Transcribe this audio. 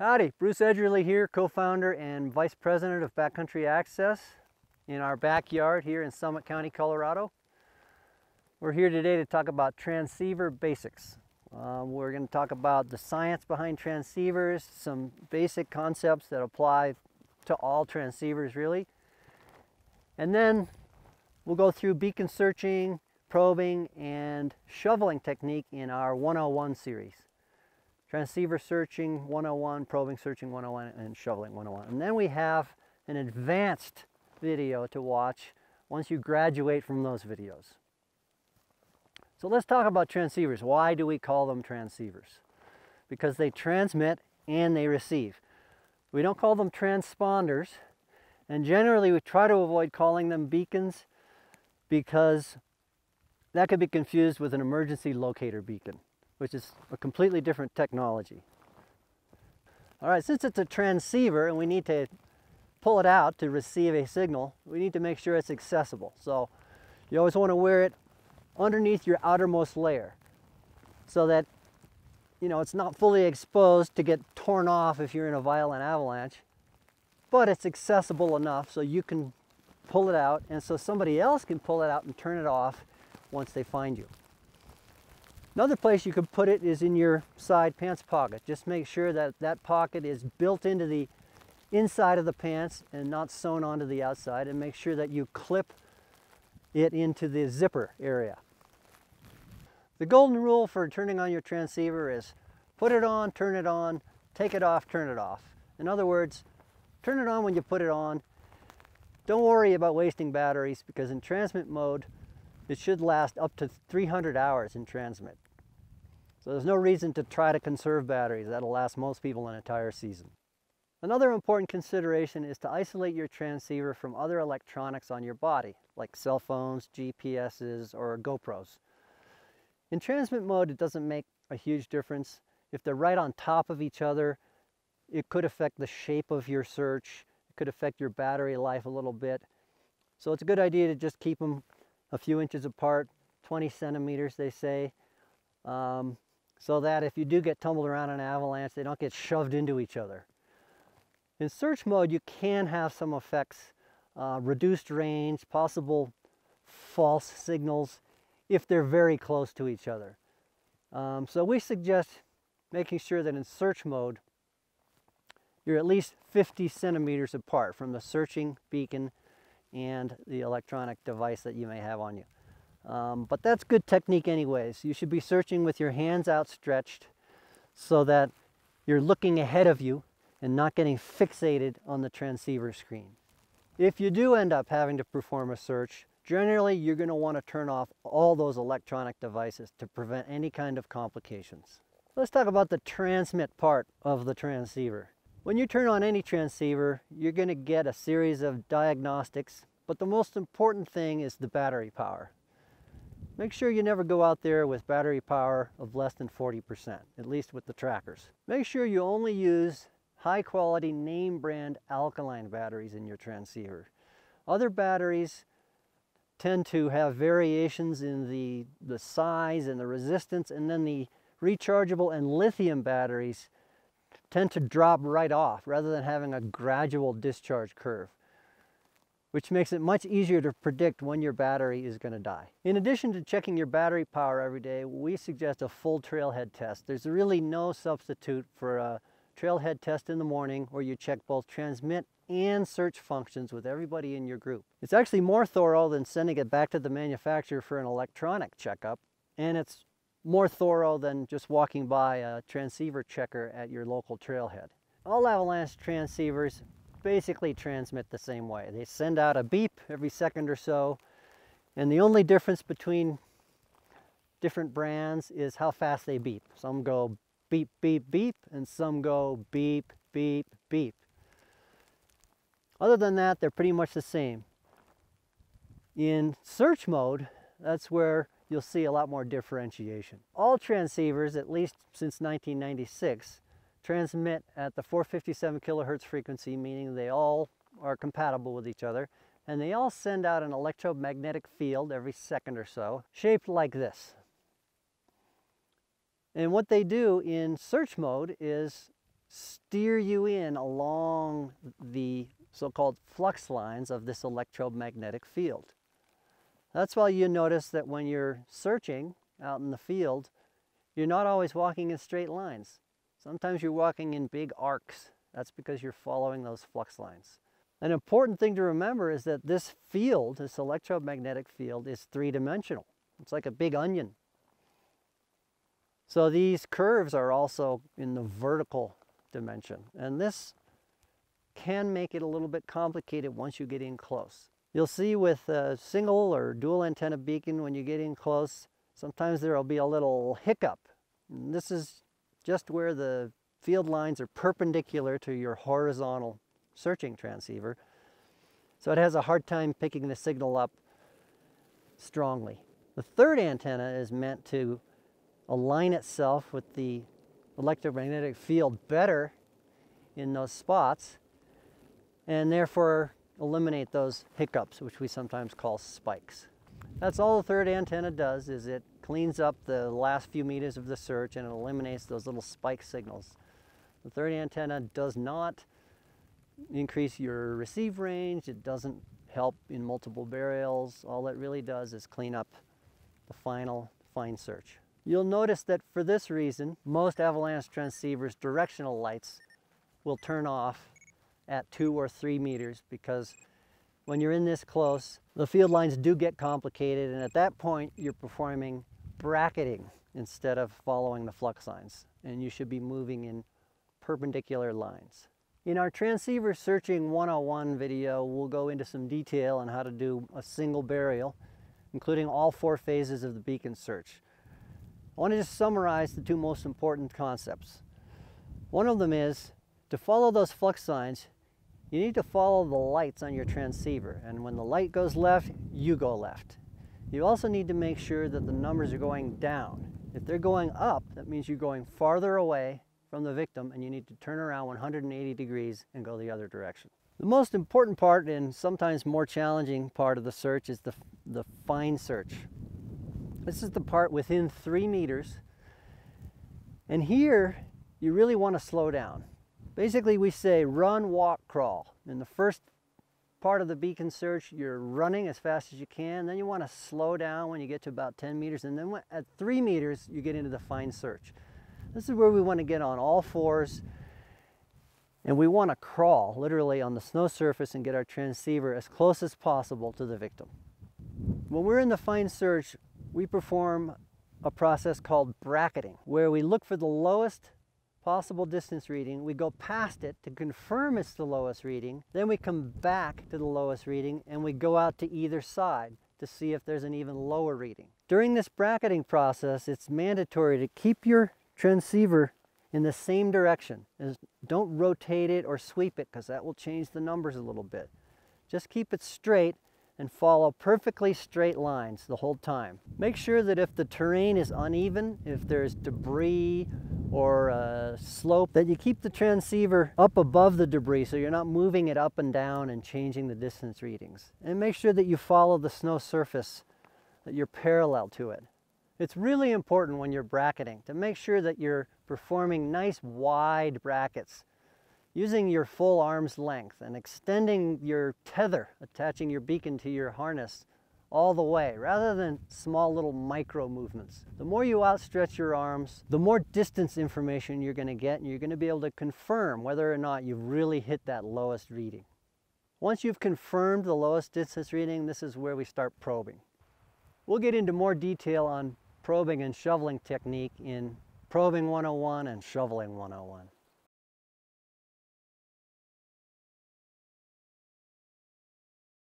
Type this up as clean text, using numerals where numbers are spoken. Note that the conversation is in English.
Howdy, Bruce Edgerly here, co-founder and vice president of Backcountry Access in our backyard here in Summit County, Colorado. We're here today to talk about transceiver basics. We're going to talk about the science behind transceivers, some basic concepts that apply to all transceivers really. And then we'll go through beacon searching, probing, and shoveling technique in our 101 series. Transceiver searching 101, probing searching 101, and shoveling 101. And then we have an advanced video to watch once you graduate from those videos. So let's talk about transceivers. Why do we call them transceivers? Because they transmit and they receive. We don't call them transponders, and generally we try to avoid calling them beacons because that could be confused with an emergency locator beacon, which is a completely different technology. All right, since it's a transceiver and we need to pull it out to receive a signal, we need to make sure it's accessible. So you always want to wear it underneath your outermost layer so that, you know, it's not fully exposed to get torn off if you're in a violent avalanche, but it's accessible enough so you can pull it out and so somebody else can pull it out and turn it off once they find you. Another place you could put it is in your side pants pocket. Just make sure that that pocket is built into the inside of the pants and not sewn onto the outside, and make sure that you clip it into the zipper area. The golden rule for turning on your transceiver is put it on, turn it on, take it off, turn it off. In other words, turn it on when you put it on. Don't worry about wasting batteries because in transmit mode, it should last up to 300 hours in transmit. So there's no reason to try to conserve batteries. That'll last most people an entire season. Another important consideration is to isolate your transceiver from other electronics on your body, like cell phones, GPSs, or GoPros. In transmit mode, it doesn't make a huge difference. If they're right on top of each other, it could affect the shape of your search. It could affect your battery life a little bit. So it's a good idea to just keep them a few inches apart, 20 centimeters they say, so that if you do get tumbled around in an avalanche, they don't get shoved into each other. In search mode, you can have some effects, reduced range, possible false signals, if they're very close to each other. So we suggest making sure that in search mode, you're at least 50 centimeters apart from the searching beacon and the electronic device that you may have on you. But that's good technique anyways. You should be searching with your hands outstretched so that you're looking ahead of you and not getting fixated on the transceiver screen. If you do end up having to perform a search, generally you're going to want to turn off all those electronic devices to prevent any kind of complications. Let's talk about the transmit part of the transceiver. When you turn on any transceiver, you're going to get a series of diagnostics, but the most important thing is the battery power. Make sure you never go out there with battery power of less than 40%, at least with the trackers. Make sure you only use high-quality name-brand alkaline batteries in your transceiver. Other batteries tend to have variations in the size and the resistance, and then the rechargeable and lithium batteries tend to drop right off rather than having a gradual discharge curve, which makes it much easier to predict when your battery is going to die. In addition to checking your battery power every day, we suggest a full trailhead test. There's really no substitute for a trailhead test in the morning where you check both transmit and search functions with everybody in your group. It's actually more thorough than sending it back to the manufacturer for an electronic checkup, and it's more thorough than just walking by a transceiver checker at your local trailhead. All avalanche transceivers basically transmit the same way. They send out a beep every second or so, and the only difference between different brands is how fast they beep. Some go beep, beep, beep, and some go beep, beep, beep. Other than that, they're pretty much the same. In search mode, that's where you'll see a lot more differentiation. All transceivers, at least since 1996, transmit at the 457 kilohertz frequency, meaning they all are compatible with each other, and they all send out an electromagnetic field every second or so, shaped like this. And what they do in search mode is steer you in along the so-called flux lines of this electromagnetic field. That's why you notice that when you're searching out in the field, you're not always walking in straight lines. Sometimes you're walking in big arcs. That's because you're following those flux lines. An important thing to remember is that this field, this electromagnetic field, is three-dimensional. It's like a big onion. So these curves are also in the vertical dimension, and this can make it a little bit complicated once you get in close. You'll see with a single or dual antenna beacon, when you get in close, sometimes there will be a little hiccup. And this is just where the field lines are perpendicular to your horizontal searching transceiver, so it has a hard time picking the signal up strongly. The third antenna is meant to align itself with the electromagnetic field better in those spots, and therefore eliminate those hiccups, which we sometimes call spikes. That's all the third antenna does, is it cleans up the last few meters of the search and it eliminates those little spike signals. The third antenna does not increase your receive range, it doesn't help in multiple burials. All it really does is clean up the final fine search. You'll notice that for this reason, most avalanche transceivers' directional lights will turn off at 2 or 3 meters, because when you're in this close, the field lines do get complicated, and at that point you're performing bracketing instead of following the flux lines, and you should be moving in perpendicular lines. In our Transceiver Searching 101 video, we'll go into some detail on how to do a single burial, including all 4 phases of the beacon search. I want to just summarize the 2 most important concepts. One of them is, to follow those flux lines, you need to follow the lights on your transceiver, and when the light goes left, you go left. You also need to make sure that the numbers are going down. If they're going up, that means you're going farther away from the victim, and you need to turn around 180 degrees and go the other direction. The most important part, and sometimes more challenging part of the search, is the fine search. This is the part within 3 meters, and here you really want to slow down. Basically we say run, walk, crawl. In the first part of the beacon search, you're running as fast as you can, then you want to slow down when you get to about 10 meters, and then at 3 meters you get into the fine search. This is where we want to get on all fours, and we want to crawl literally on the snow surface and get our transceiver as close as possible to the victim. When we're in the fine search, we perform a process called bracketing, where we look for the lowest possible distance reading, we go past it to confirm it's the lowest reading, then we come back to the lowest reading, and we go out to either side to see if there's an even lower reading. During this bracketing process, it's mandatory to keep your transceiver in the same direction. Don't rotate it or sweep it, because that will change the numbers a little bit. Just keep it straight and follow perfectly straight lines the whole time. Make sure that if the terrain is uneven, if there's debris or a slope, that you keep the transceiver up above the debris so you're not moving it up and down and changing the distance readings. And make sure that you follow the snow surface, that you're parallel to it. It's really important when you're bracketing to make sure that you're performing nice wide brackets, using your full arm's length and extending your tether, attaching your beacon to your harness all the way, rather than small little micro movements. The more you outstretch your arms, the more distance information you're going to get, and you're going to be able to confirm whether or not you've really hit that lowest reading. Once you've confirmed the lowest distance reading, this is where we start probing. We'll get into more detail on probing and shoveling technique in Probing 101 and Shoveling 101.